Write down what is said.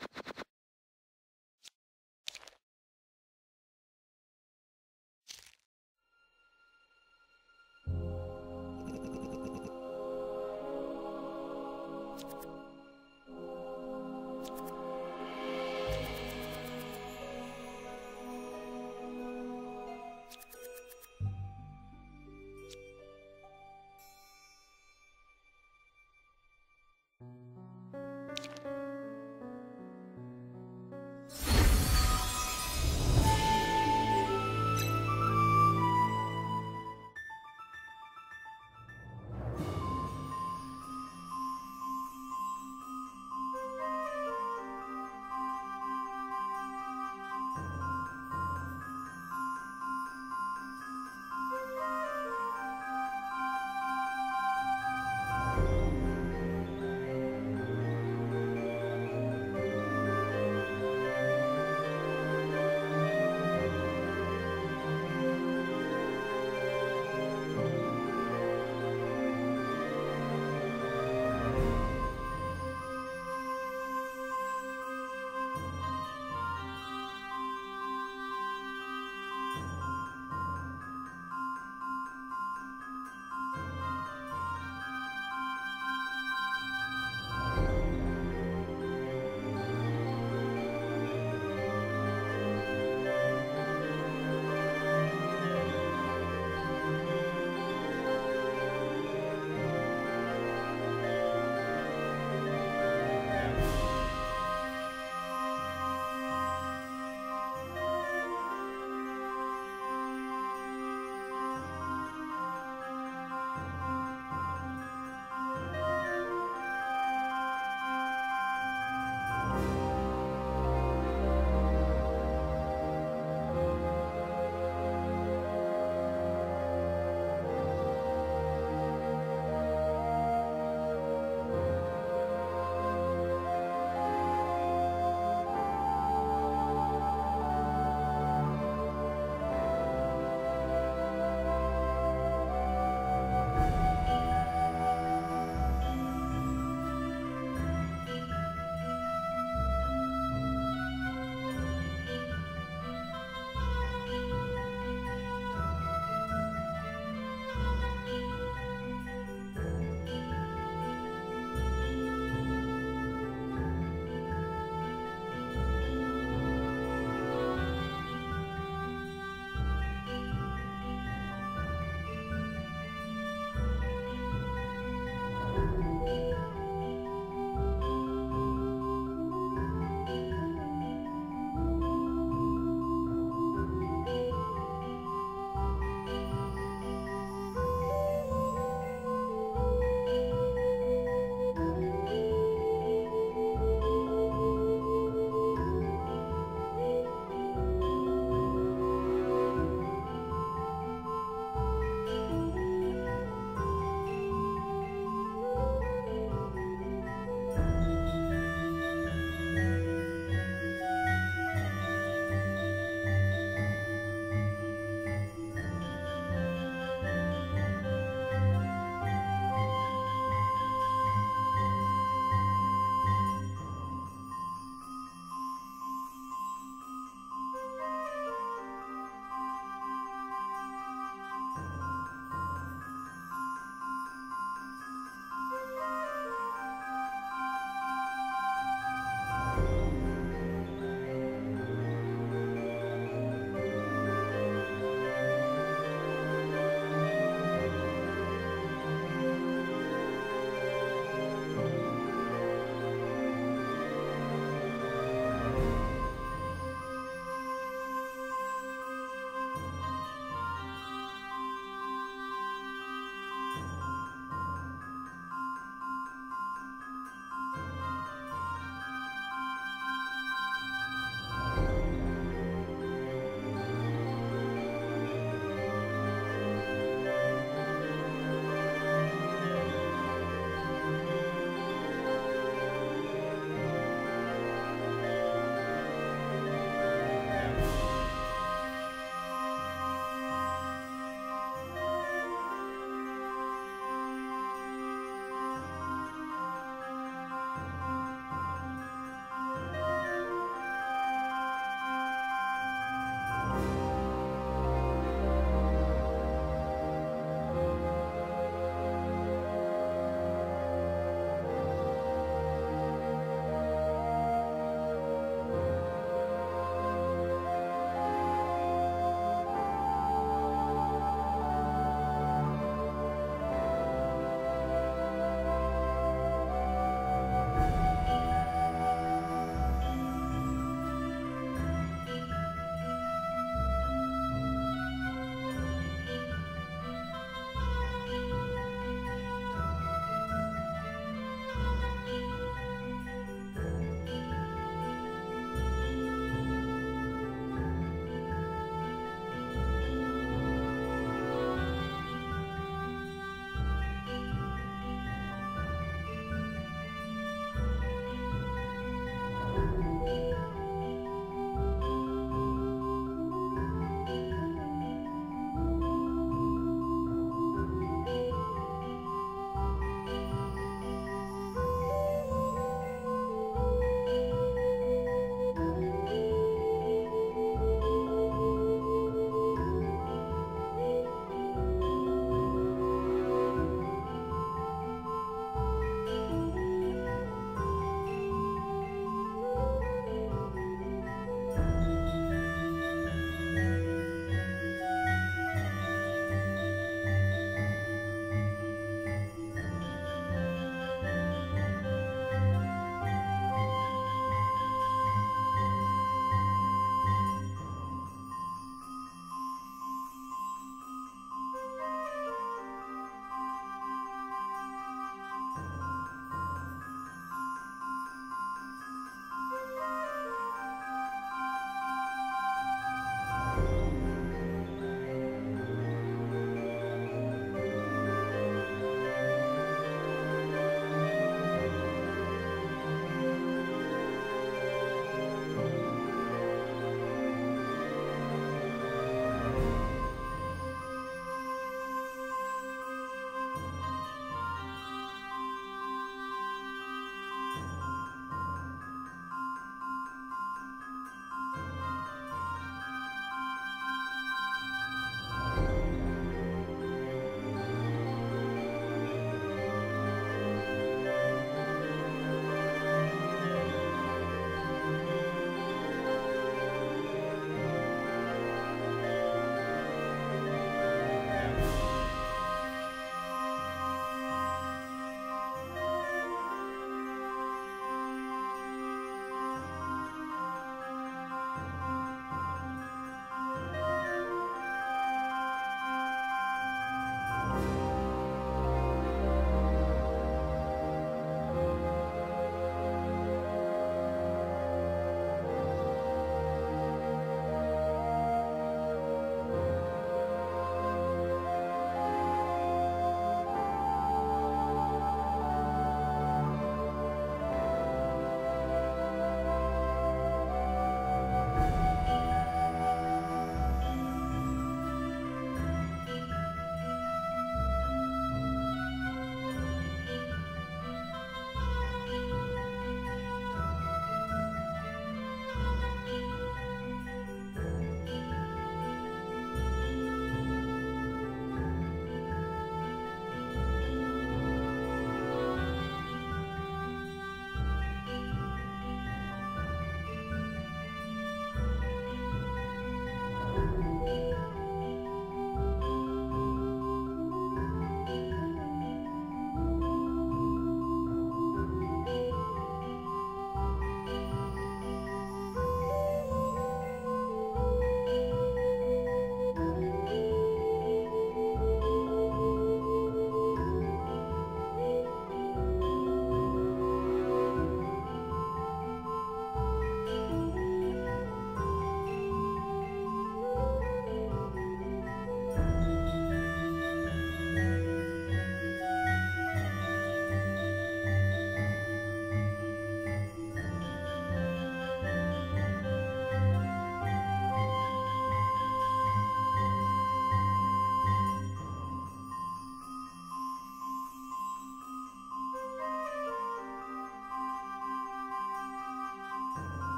You